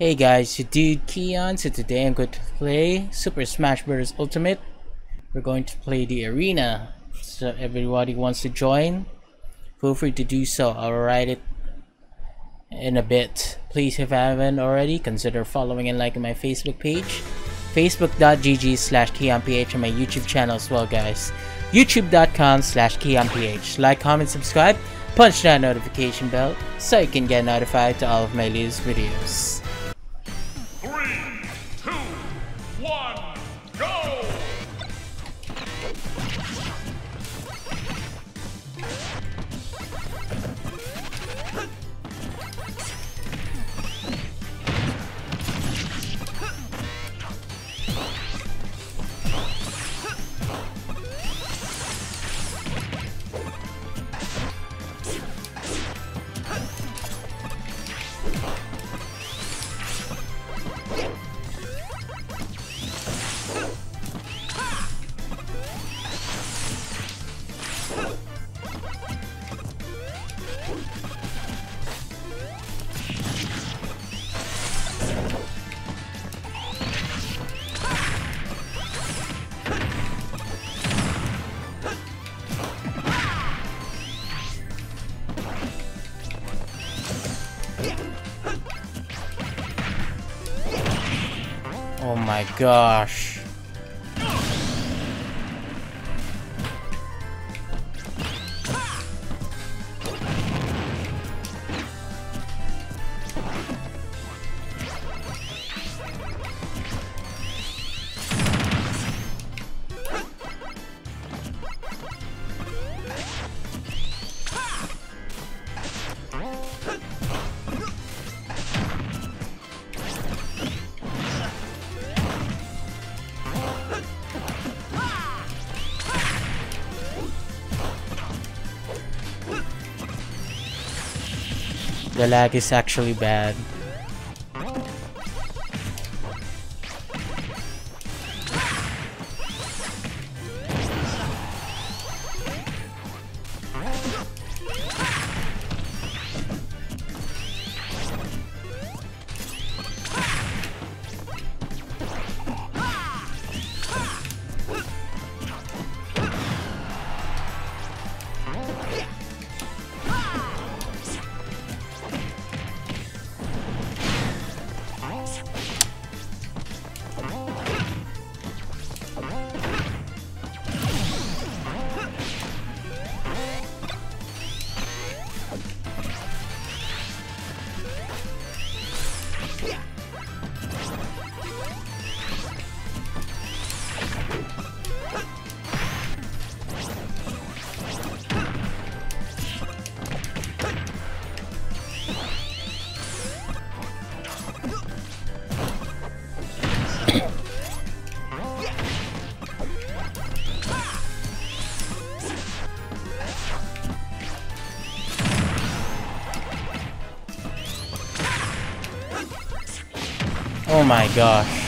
Hey guys, it's your dude Keon. So today I'm going to play Super Smash Bros. Ultimate. We're going to play the arena. So everybody wants to join, feel free to do so. I'll write it in a bit. Please, if you haven't already, consider following and liking my Facebook page, facebook.gg/KeonPH, and my YouTube channel as well, guys. youtube.com/KeonPH. Like, comment, subscribe, punch that notification bell so you can get notified to all of my latest videos. 3, 2, 1, go! Oh my gosh. The lag is actually bad. Oh my gosh.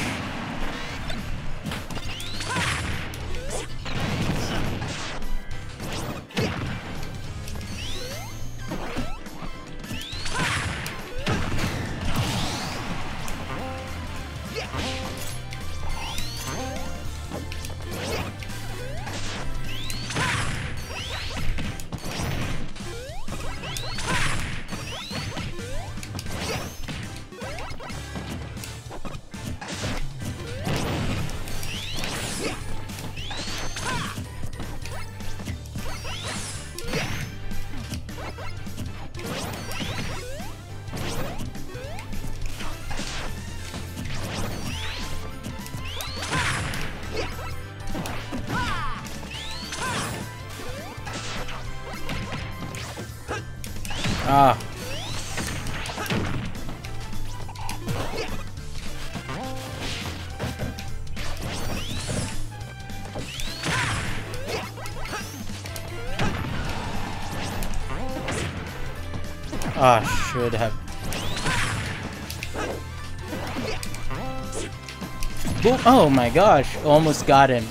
Ah. Ah, should have. Oh my gosh, almost got him.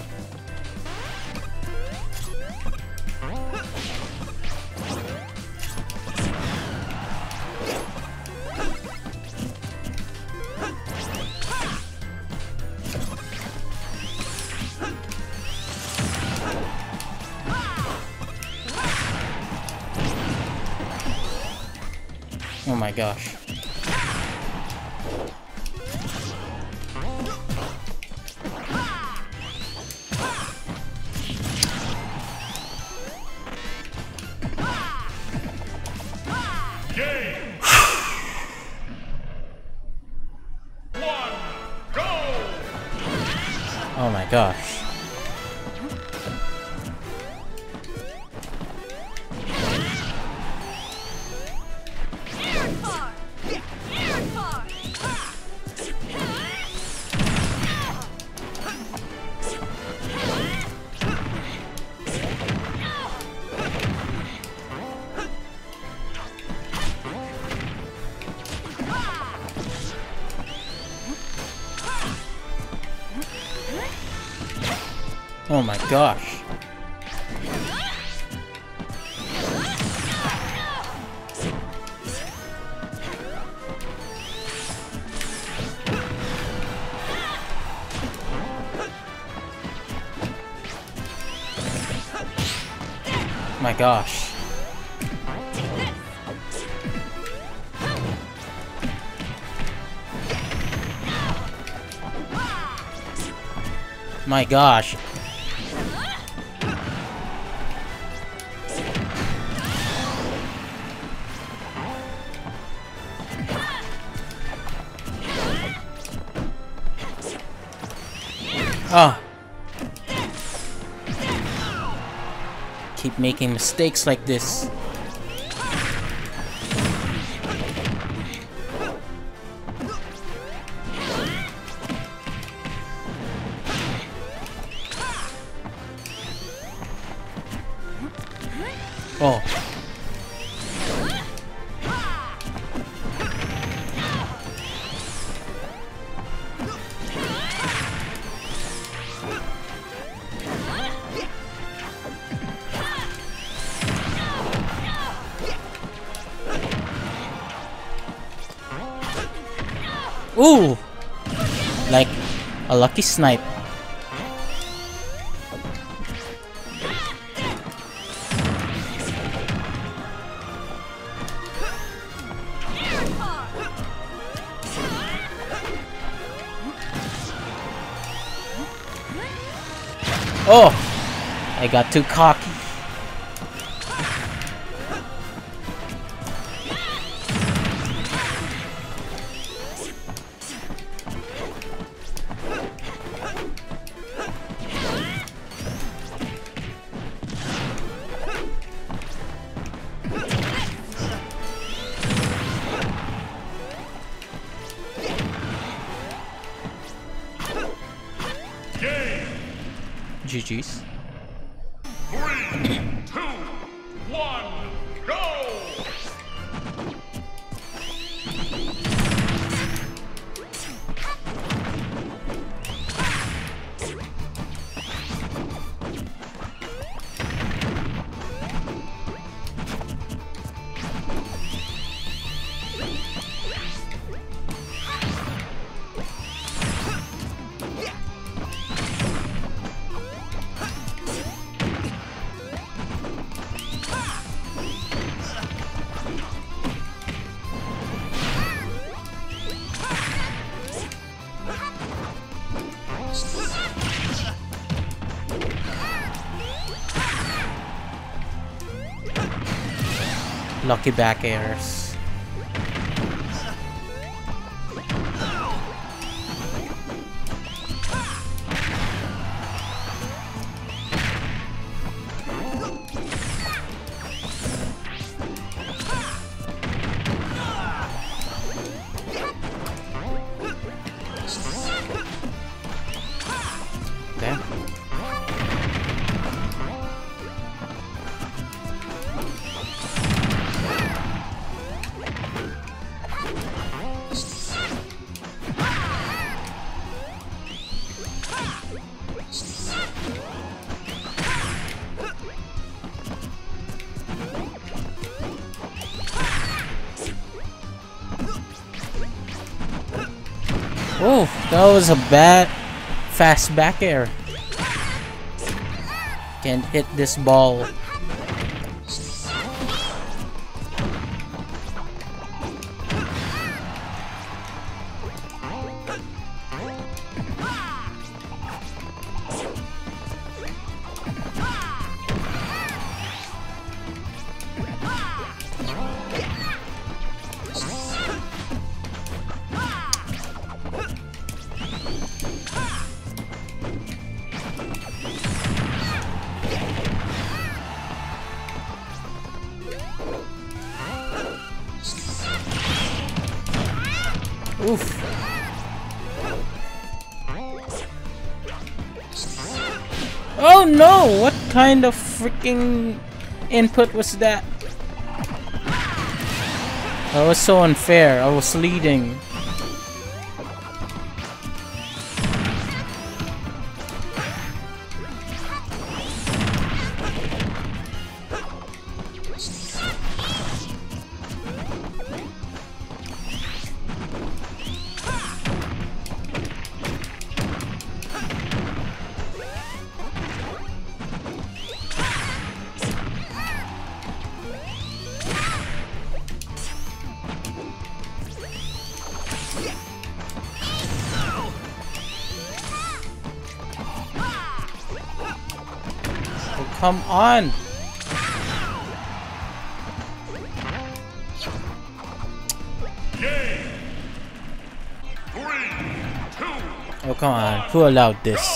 my gosh. Oh my gosh. Oh my gosh. My gosh. My gosh. Ah! Keep making mistakes like this. Oh. Ooh! Like a lucky snipe. Oh! I got too cocky. GG's. 3, 2, 1, go! Lucky back airs. Oh, that was a bad fast back air. Can't hit this ball. Oh no! What kind of freaking input was that? That was so unfair. I was leading. Come on! Game. 3, 2. Oh come on! Who allowed this?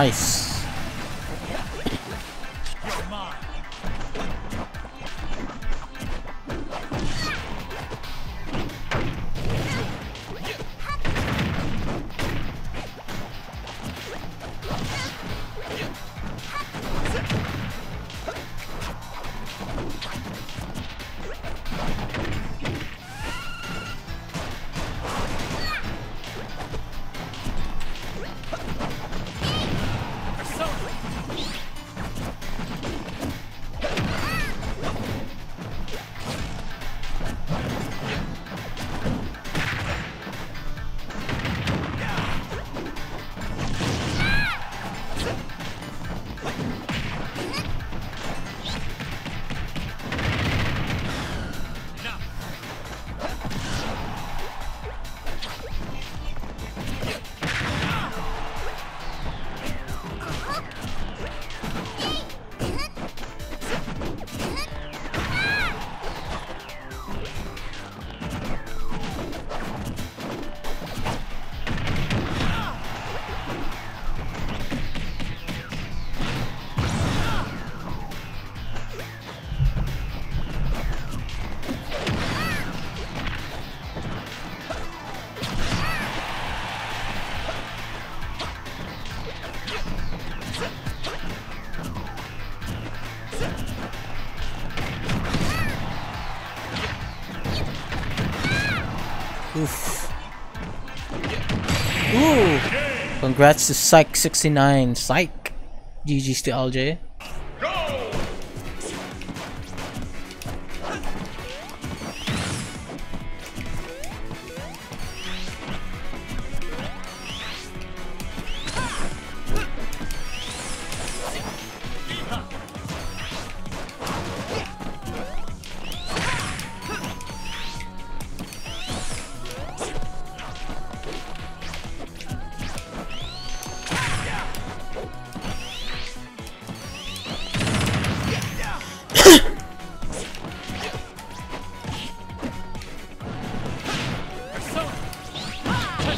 Nice. Oof. Ooh! Congrats to Psych69. Psych! GG's to LJ.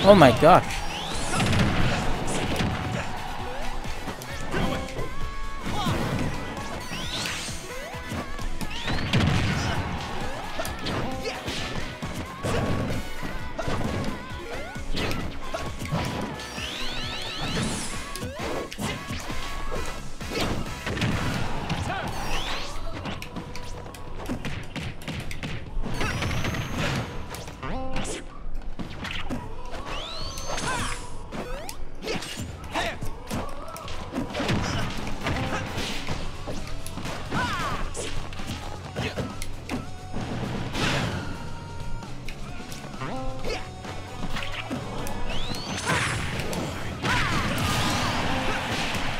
Oh my gosh.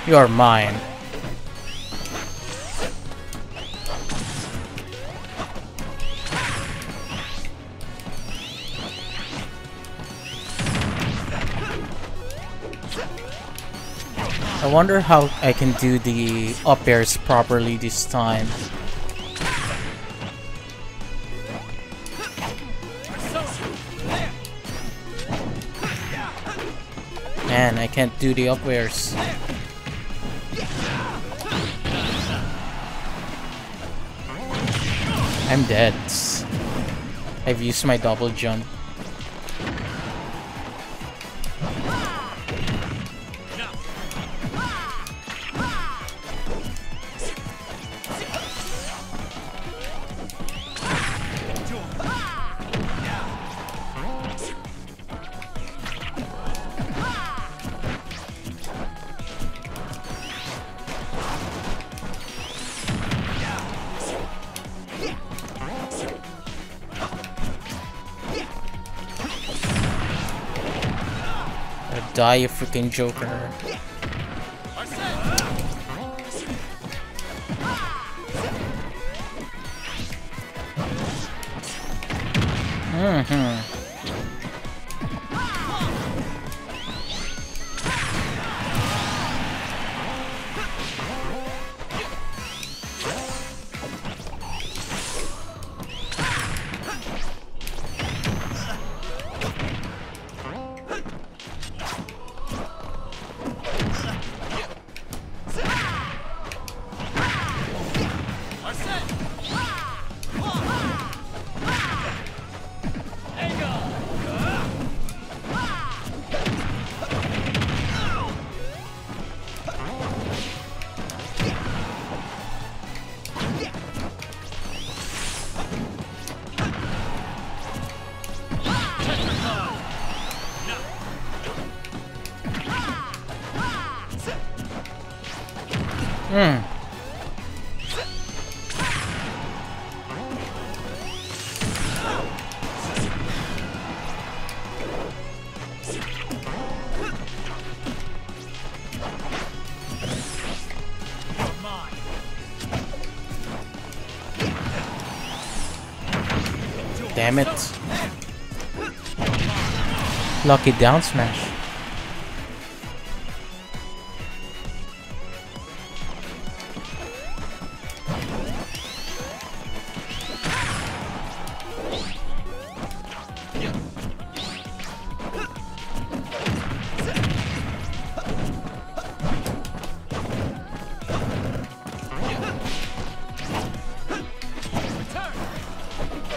You're mine. I wonder how I can do the up airs properly this time. Man, I can't do the up airs. I'm dead. I've used my double jump. Die, you freaking Joker. Damn it. Lucky down smash.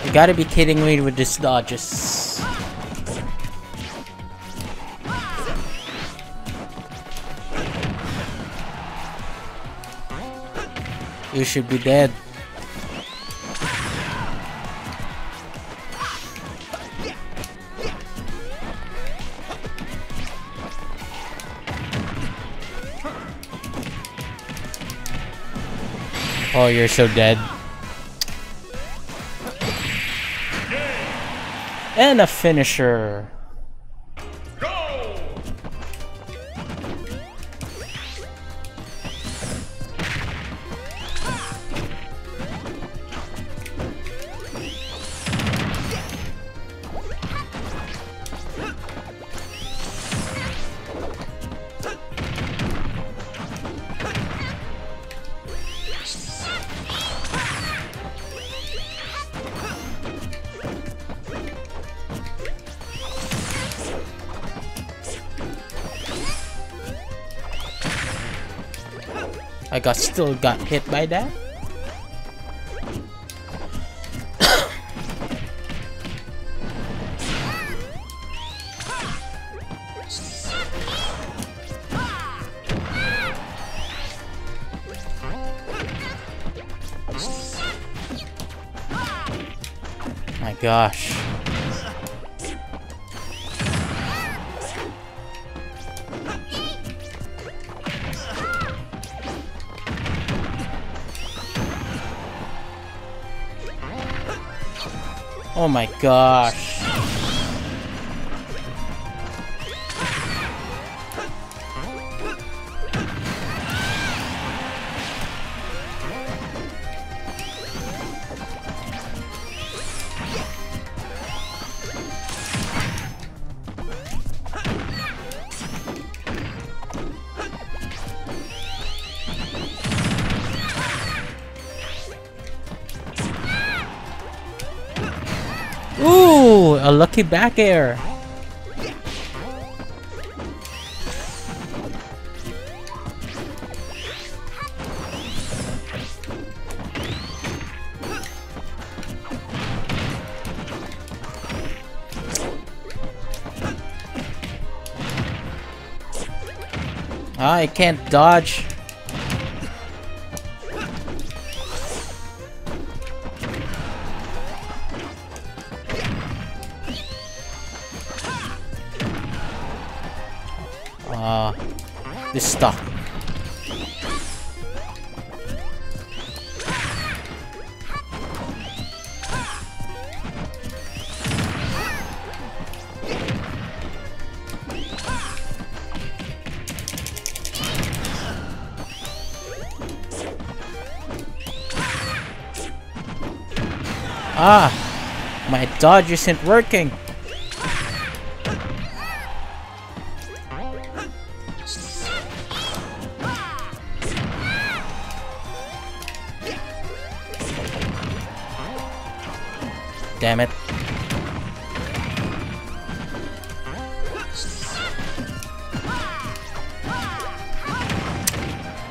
You gotta be kidding me with this dodges. You should be dead. Oh, you're so dead. And a finisher. Go! I still got hit by that. My gosh. Oh my gosh. Ooh, a lucky back air. I can't dodge. This stuff. Ah, my dodge isn't working. Damn it.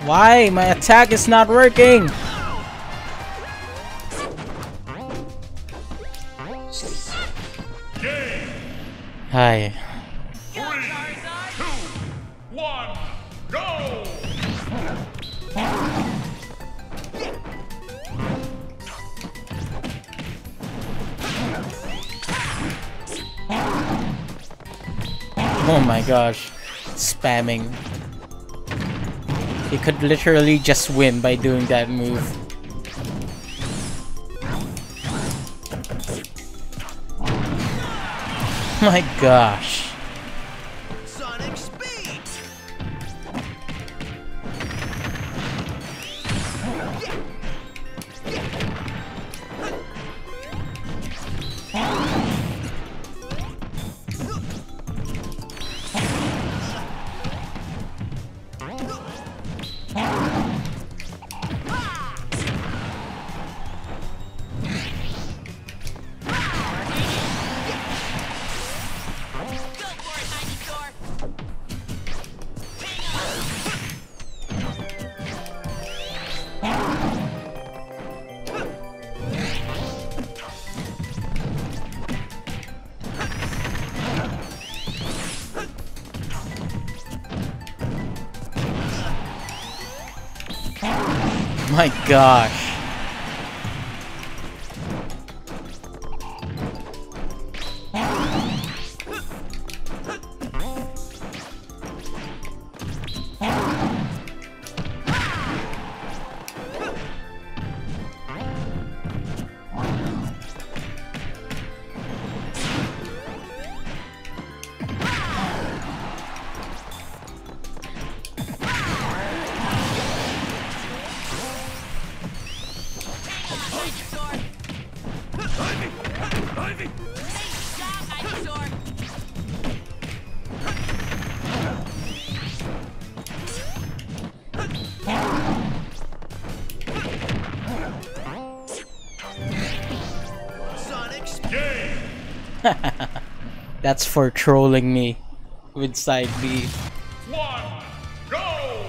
Why? My attack is not working! Hi. 3, 2, 1, go! Oh my gosh, spamming. You could literally just win by doing that move. My gosh. Sonic speed. My gosh. That's for trolling me with side B. One, go!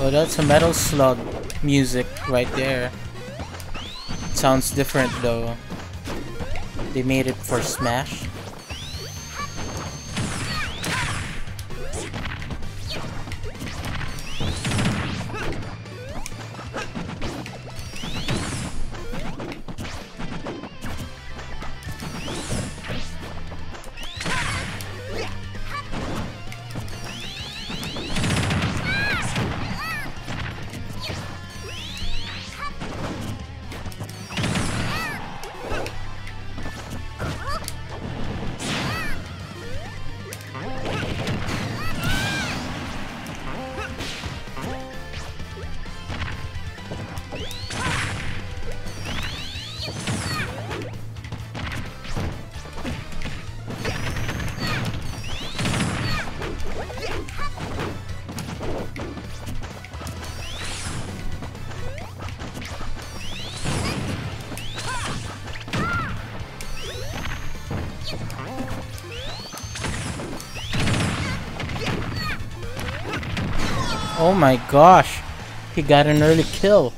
Oh, that's a Metal Slug music right there. It sounds different though. They made it for Smash. Oh my gosh, he got an early kill.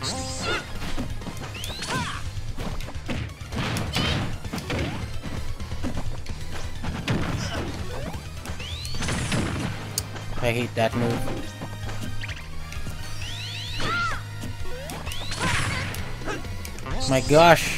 I hate that move. My gosh.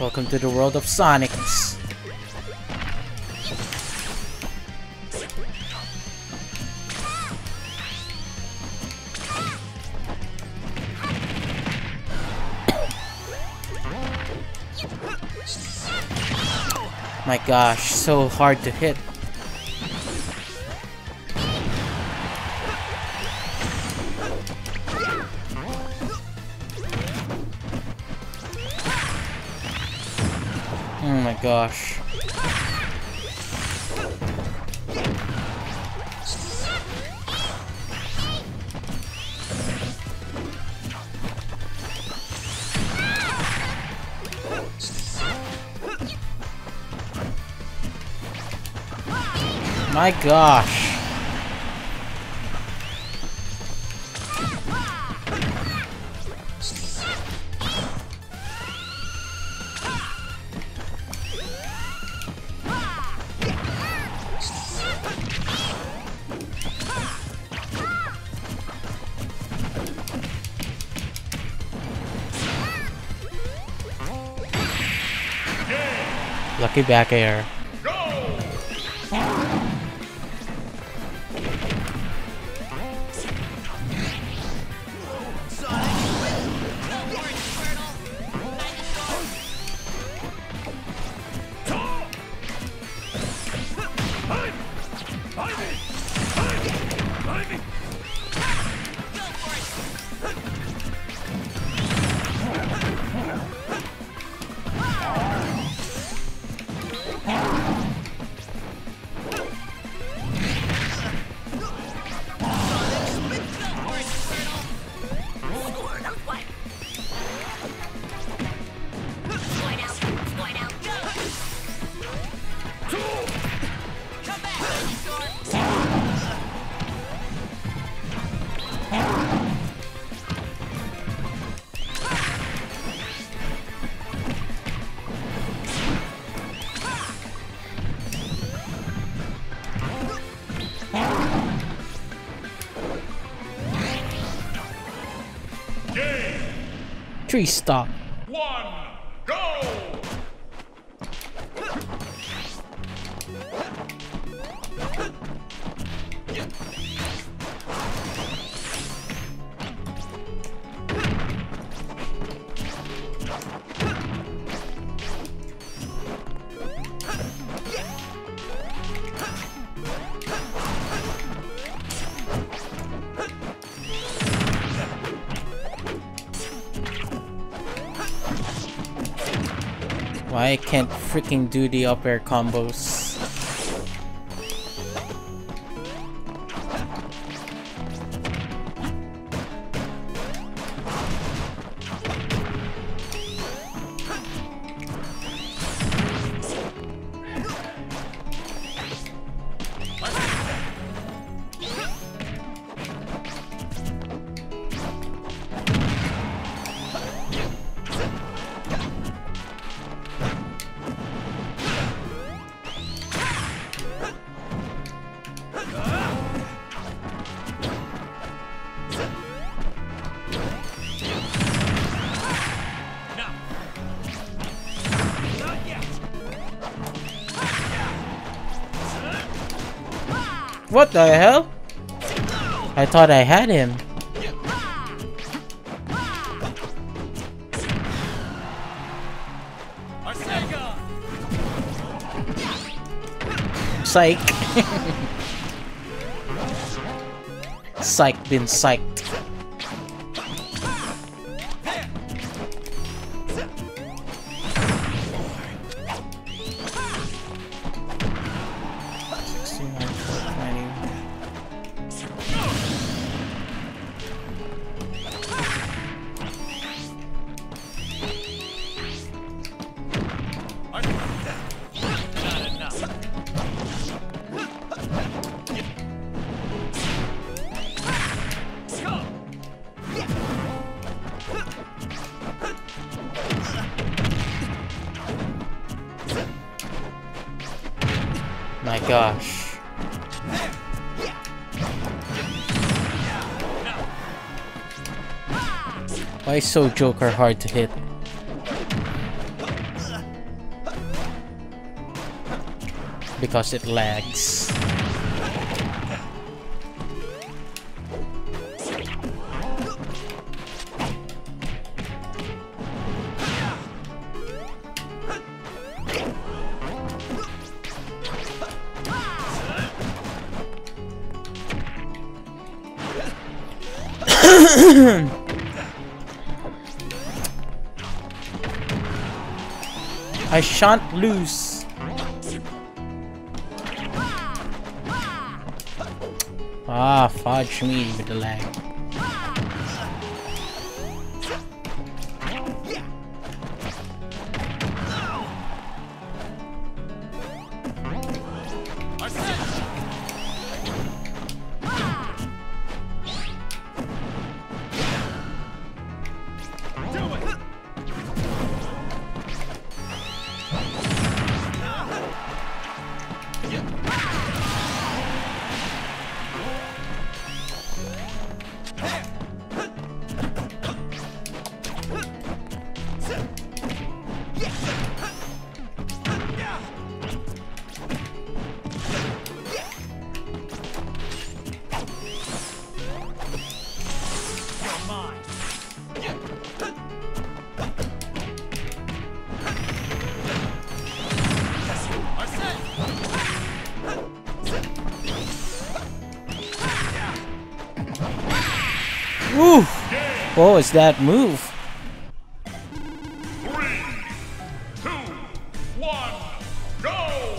Welcome to the world of Sonics. My gosh, so hard to hit. Oh my gosh. My gosh. Lucky back air. Go! factory stop. One, go! I can't freaking do the up air combos. What the hell? I thought I had him. Psych. Psych been psyched. My gosh. Why is so Joker hard to hit? Because it lags. I shan't lose. Ah, fudge me with the lag. Ooh! What was that move? 3, 2, 1, go!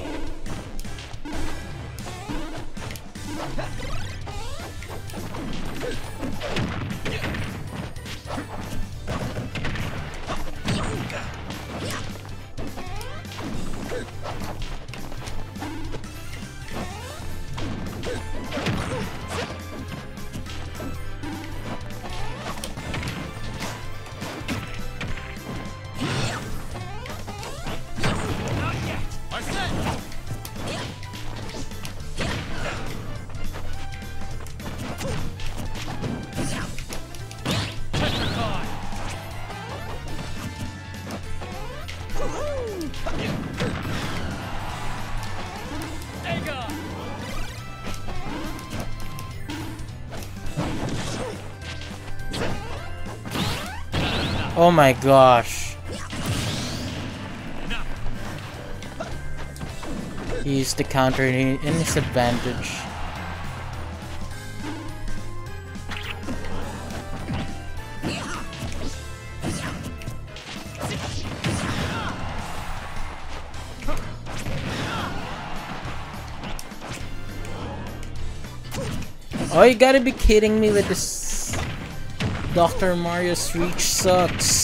Oh my gosh. He used the counter in his advantage. Oh, you gotta be kidding me with this. Dr. Mario's reach sucks.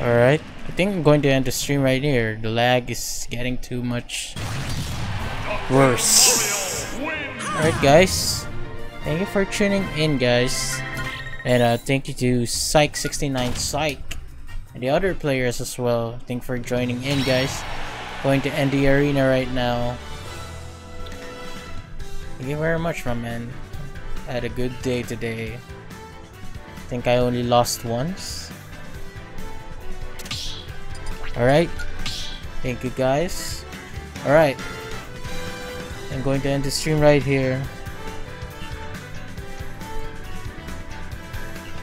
Alright, I think I'm going to end the stream right here. The lag is getting too much worse. Alright guys, thank you for tuning in guys. And thank you to Psych69 Psych and the other players as well. Thank you for joining in guys. Going to end the arena right now. Thank you very much my man. I had a good day today. I think I only lost once. Alright, thank you guys. Alright, I'm going to end the stream right here.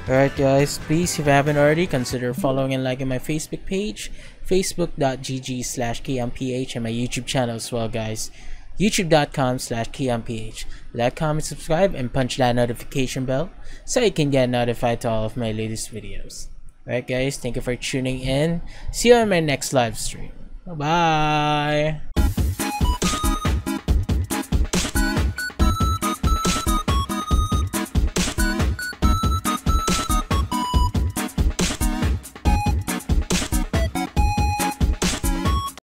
Alright guys, please if you haven't already, consider following and liking my Facebook page, facebook.gg/kmph, and my YouTube channel as well guys, youtube.com/kmph. Like, comment, subscribe, and punch that notification bell so you can get notified to all of my latest videos. Alright guys, thank you for tuning in. See you on my next live stream. Bye-bye.